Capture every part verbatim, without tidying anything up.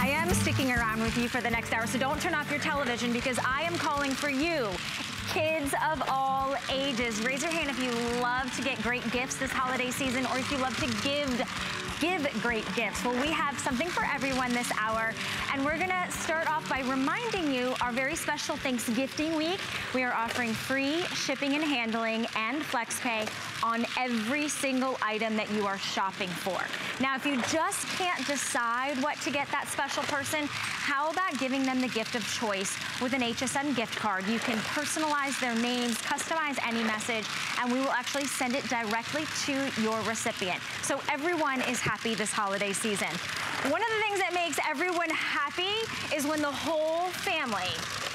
I am sticking around with you for the next hour, so don't turn off your television because I am calling for you. Kids of all ages, raise your hand if you love to get great gifts this holiday season, or if you love to give give great gifts. Well, we have something for everyone this hour, and we're gonna start off by reminding you our very special Thanksgifting week. We are offering free shipping and handling and flex pay on every single item that you are shopping for. Now, if you just can't decide what to get that special person, how about giving them the gift of choice with an H S N gift card? You can personalize their names, customize any message, and we will actually send it directly to your recipient. So everyone is happy this holiday season. One of the things that makes everyone happy is when the whole family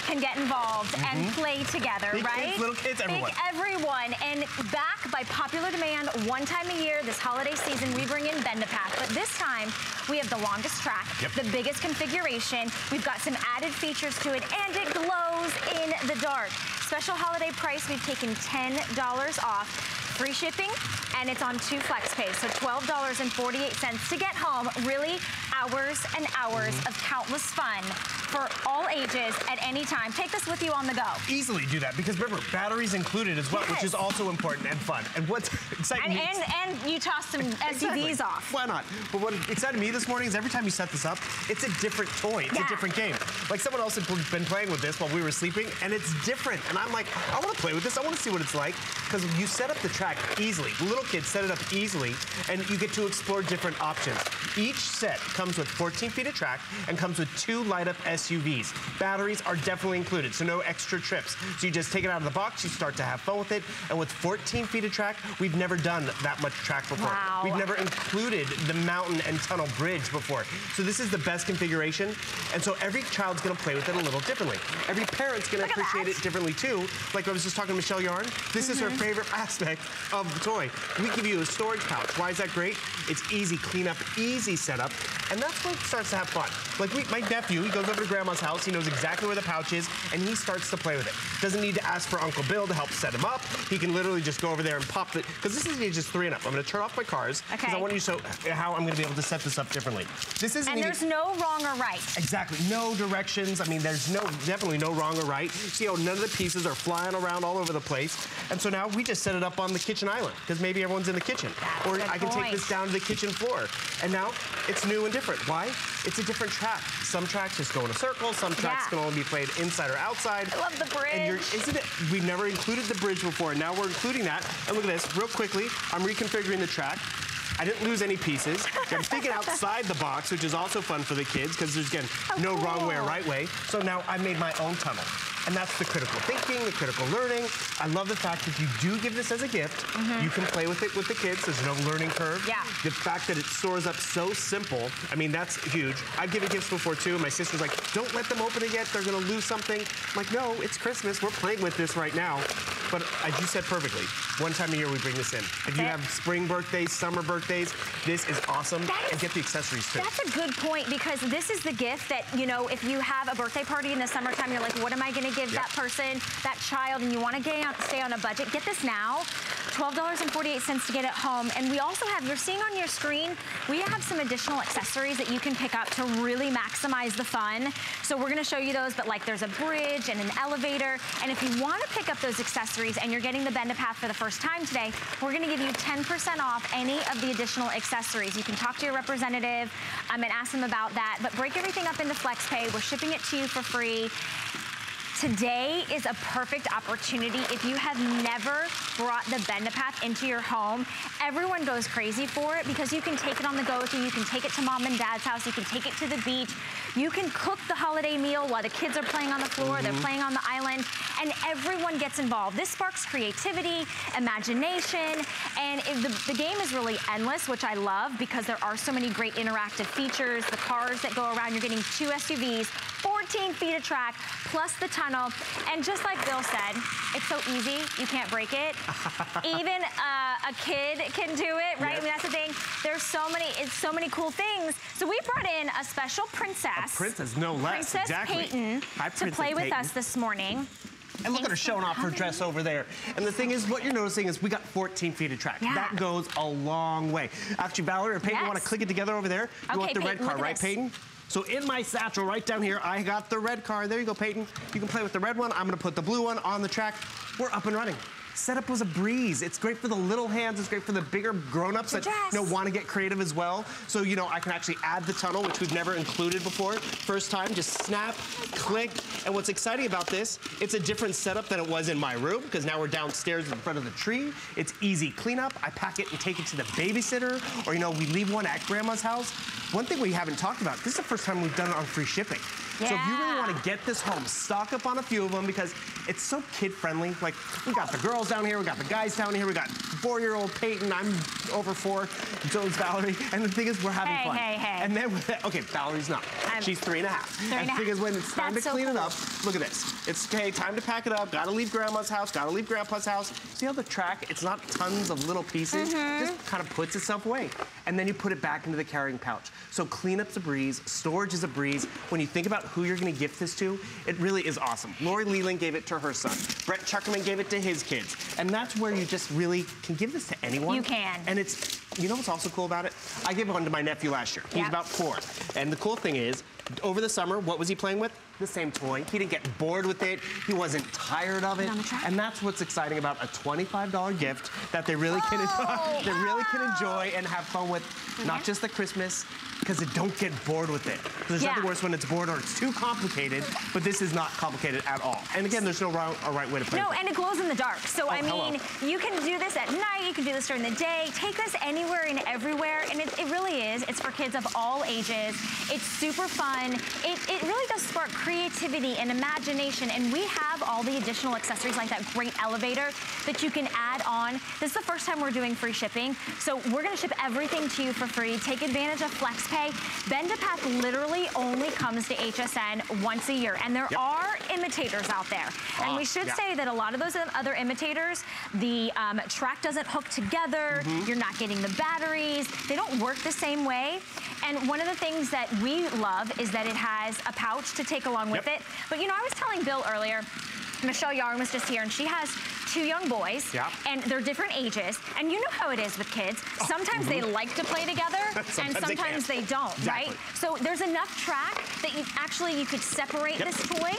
can get involved mm-hmm. and play together, big right? Kids, little kids, everyone. Big everyone. And back by popular demand, one time a year, this holiday season, we bring in Bend-A-Path. But this time, we have the longest track, yep. the biggest configuration. We've got some added features to it, and it glows in the dark. Special holiday price, we've taken ten dollars off. Free shipping, and it's on two flex pays, so twelve dollars and forty-eight cents to get home. Really, hours and hours mm-hmm. of countless fun for all ages at any time. Take this with you on the go. Easily do that, because remember, batteries included as well, yes. which is also important and fun. And what's exciting and, me... And, and you toss some exactly. S U Vs off. Why not? But what excited me this morning is every time you set this up, it's a different toy. It's yeah. a different game. Like, someone else had been playing with this while we were sleeping, and it's different. And I'm like, I want to play with this. I want to see what it's like, because you set up the easily. Little kids set it up easily, and you get to explore different options. Each set comes with fourteen feet of track and comes with two light-up S U Vs. Batteries are definitely included, so no extra trips. So you just take it out of the box, you start to have fun with it, and with fourteen feet of track, we've never done that much track before. Wow. We've never included the mountain and tunnel bridge before. So this is the best configuration, and so every child's gonna play with it a little differently. Every parent's gonna appreciate it differently too. Like I was just talking to Michelle Yarn, this mm-hmm. is her favorite aspect of the toy. We give you a storage pouch. Why is that great? It's easy cleanup, easy setup, and that's when it starts to have fun. Like we, my nephew, he goes over to Grandma's house, he knows exactly where the pouch is, and he starts to play with it. Doesn't need to ask for Uncle Bill to help set him up. He can literally just go over there and pop it, because this isn't just three and up. I'm gonna turn off my cars, because okay. I want you to show how I'm gonna be able to set this up differently. This isn't And even, there's no wrong or right. Exactly, no directions. I mean, there's no definitely no wrong or right. See how none of the pieces are flying around all over the place, and so now we just set it up on the kitchen island, because maybe everyone's in the kitchen. That's or I can point. Take this down to the kitchen floor. And now it's new and different. Why? It's a different track. Some tracks just go in a circle, some tracks yeah. can only be played inside or outside. I love the bridge. And you're, isn't it? We've never included the bridge before, and now we're including that. And look at this, real quickly, I'm reconfiguring the track. I didn't lose any pieces. I'm thinking outside the box, which is also fun for the kids, because there's, again, oh, no cool. wrong way or right way. So now I made my own tunnel. And that's the critical thinking, the critical learning. I love the fact that you do give this as a gift. Mm-hmm. You can play with it with the kids. There's no learning curve. Yeah. The fact that it stores up so simple, I mean, that's huge. I've given gifts before, too. My sister's like, don't let them open it yet. They're going to lose something. I'm like, no, it's Christmas. We're playing with this right now. But as you said perfectly, one time a year we bring this in. If you have spring birthdays, summer birthdays, this is awesome. That is, and get the accessories too. That's a good point, because this is the gift that, you know, if you have a birthday party in the summertime, you're like, what am I going to give yep. that person, that child, and you want to stay on a budget, get this now. twelve dollars and forty-eight cents to get it home. And we also have, you're seeing on your screen, we have some additional accessories that you can pick up to really maximize the fun. So we're going to show you those, but like there's a bridge and an elevator. And if you want to pick up those accessories, and you're getting the Bend-A-Path for the first time today, we're going to give you ten percent off any of the additional accessories. You can talk to your representative um, and ask them about that, but break everything up into flex pay. We're shipping it to you for free. Today is a perfect opportunity. If you have never brought the Bend-A-Path into your home, everyone goes crazy for it, because you can take it on the go with you. You can take it to mom and dad's house. You can take it to the beach. You can cook the holiday meal while the kids are playing on the floor, mm-hmm. they're playing on the island, and everyone gets involved. This sparks creativity, imagination, and if the, the game is really endless, which I love, because there are so many great interactive features. The cars that go around, you're getting two S U Vs, fourteen feet of track, plus the tunnel. And just like Bill said, it's so easy, you can't break it. Even uh, a kid can do it, right? Yep. I mean, that's the thing. There's so many, it's so many cool things. So we brought in a special princess. A princess, no less. Princess exactly. Peyton Hi, princess to play Peyton. with us this morning. And look Thanks at her showing off her dress over there. And the thing is, what you're noticing is we got fourteen feet of track. Yeah. That goes a long way. Actually, Valerie or Peyton, yes. want to click it together over there? You okay, want the Peyton, red car, right, this. Peyton? So in my satchel right down here, I got the red card. There you go, Peyton. You can play with the red one. I'm gonna put the blue one on the track. We're up and running. Setup was a breeze. It's great for the little hands. It's great for the bigger grown-ups that you know, want to get creative as well. So, you know, I can actually add the tunnel, which we've never included before. First time, just snap, click. And what's exciting about this, it's a different setup than it was in my room, because now we're downstairs in front of the tree. It's easy cleanup. I pack it and take it to the babysitter, or, you know, we leave one at grandma's house. One thing we haven't talked about, this is the first time we've done it on free shipping. Yeah. So if you really want to get this home, stock up on a few of them, because it's so kid-friendly. Like, we got the girls down here, we got the guys down here, we got four-year-old Peyton, I'm over four, Jones, Valerie, and the thing is we're having hey, fun. Hey, hey. And then, okay, Valerie's not. I'm She's three and a half. Three and, and the thing is when it's time That's to clean so cool. it up, look at this. It's, okay, time to pack it up, gotta leave grandma's house, gotta leave grandpa's house. See how the track, it's not tons of little pieces, mm-hmm. just kind of puts itself away. And then you put it back into the carrying pouch. So cleanup's a breeze, storage is a breeze. When you think about who you're gonna gift this to, it really is awesome. Lori Leland gave it to her son. Brett Chuckerman gave it to his kids. And that's where you just really can give this to anyone. You can. And it's, you know what's also cool about it? I gave one to my nephew last year. He yep. was about four. And the cool thing is, over the summer, what was he playing with? The same toy. He didn't get bored with it. He wasn't tired of it. And that's what's exciting about a twenty-five dollar gift that they really, oh, can, enjoy, they really can enjoy and have fun with, mm-hmm. not just the Christmas, because they don't get bored with it. There's yeah. nothing worse when it's bored or it's too complicated, but this is not complicated at all. And again, there's no right or right way to play No, it. And it glows in the dark. So, oh, I mean, hello. you can do this at night, you can do this during the day. Take this anywhere and everywhere, and it, it really is. It's for kids of all ages. It's super fun. It, it really does spark creativity and imagination, and we have all the additional accessories like that great elevator that you can add on. This is the first time we're doing free shipping, so we're gonna ship everything to you for free. Take advantage of FlexPay. Bend-A-Path literally only comes to H S N once a year, and there yep. are imitators out there. Uh, and we should yeah. say that a lot of those other imitators, the um, track doesn't hook together, mm-hmm. you're not getting the batteries, they don't work the same way. And one of the things that we love is that it has a pouch to take along with yep. it. But you know, I was telling Bill earlier, Michelle Yarn was just here, and she has two young boys, yeah. and they're different ages, and you know how it is with kids. Sometimes oh, mm-hmm. they like to play together, sometimes and sometimes they, they don't, exactly. right? So there's enough track that you actually you could separate yep. this toy,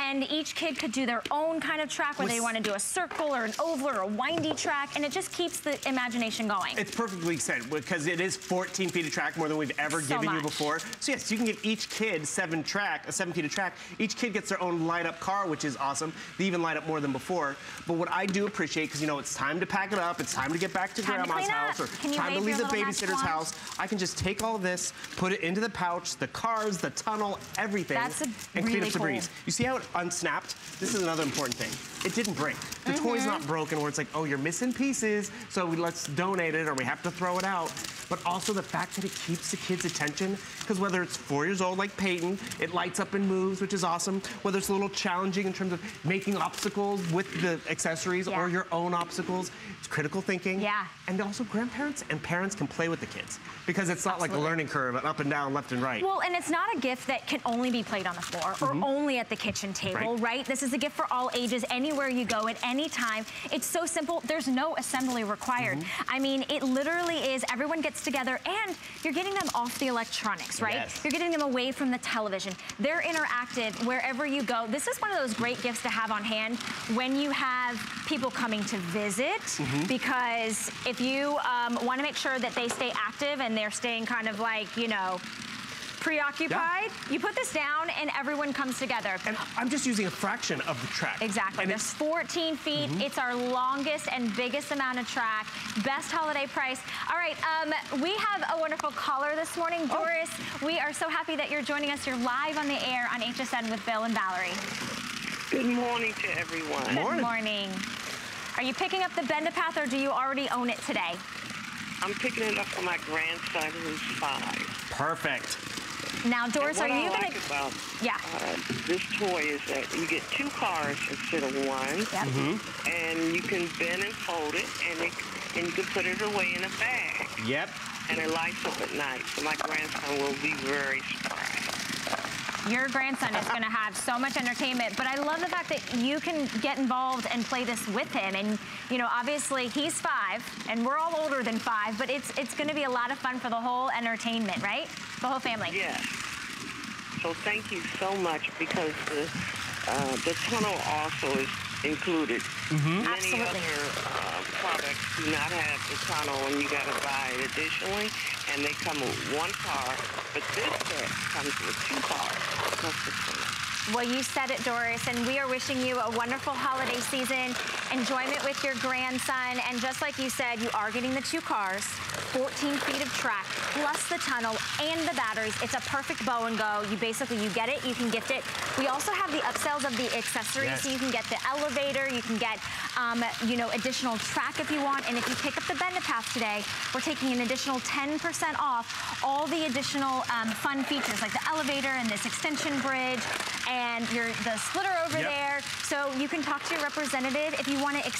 and each kid could do their own kind of track, whether they want to do a circle or an oval or a windy track, and it just keeps the imagination going. It's perfectly said, because it is fourteen feet of track, more than we've ever so given much. you before. So yes, you can give each kid seven track, a seven feet of track. Each kid gets their own light-up car, which is awesome. They even light up more than before, but what I I do appreciate, because you know it's time to pack it up, it's time to get back to time grandma's to house, or time to leave the babysitter's house. I can just take all of this, put it into the pouch, the cars, the tunnel, everything, That's a and really clean up the cool. breeze. You see how it unsnapped? This is another important thing. It didn't break. The mm-hmm. toy's not broken where it's like, oh, you're missing pieces, so we, let's donate it or we have to throw it out. But also the fact that it keeps the kids' attention, because whether it's four years old like Peyton, it lights up and moves, which is awesome. Whether it's a little challenging in terms of making obstacles with the accessories, Yeah. or your own obstacles. It's critical thinking. Yeah. And also grandparents and parents can play with the kids, because it's not Absolutely. like a learning curve, an up and down, left and right. Well, and it's not a gift that can only be played on the floor mm-hmm. or only at the kitchen table, right. right? This is a gift for all ages, anywhere you go, at any time. It's so simple. There's no assembly required. Mm-hmm. I mean, it literally is, everyone gets together, and you're getting them off the electronics, right? Yes. You're getting them away from the television. They're interactive wherever you go. This is one of those great gifts to have on hand when you have people coming to visit, mm-hmm. because if you um, want to make sure that they stay active and they're staying kind of like, you know, preoccupied, yeah. you put this down and everyone comes together. And I'm just using a fraction of the track. Exactly. And There's it's... fourteen feet. Mm-hmm. It's our longest and biggest amount of track. Best holiday price. All right, um, we have a wonderful caller this morning, Doris. Oh. We are so happy that you're joining us. You're live on the air on H S N with Bill and Valerie. Good morning to everyone. Good morning. morning. Are you picking up the Bend-A-Path, or do you already own it today? I'm picking it up for my grandson, who's five. Perfect. Now, Doris, are you going like to... About, yeah. Uh, this toy is that you get two cars instead of one, yep. mm-hmm. and you can bend and fold it, and, it, and you can put it away in a bag. Yep. And it lights up at night, so my grandson will be very surprised. Your grandson is going to have so much entertainment, but I love the fact that you can get involved and play this with him. And, you know, obviously he's five, and we're all older than five, but it's it's going to be a lot of fun for the whole entertainment, right? The whole family. Yeah. So thank you so much, because the, uh, the tunnel also is included. Mm-hmm. Many Absolutely. other uh, products do not have the tunnel, and you got to buy it additionally, and they come with one car, but this set comes with two cars. Well, you said it, Doris, and we are wishing you a wonderful holiday season, enjoyment with your grandson, and just like you said, you are getting the two cars, fourteen feet of track, plus the tunnel and the batteries. It's a perfect bow and go. You basically, you get it, you can gift it. We also have the upsells of the accessories, yes. so you can get the elevator, you can get, um, you know, additional track if you want, and if you pick up the Bend-A-Path today, we're taking an additional ten percent off all the additional um, fun features, like the elevator and this extension bridge, and your the splitter over yep. there. So you can talk to your representative if you want to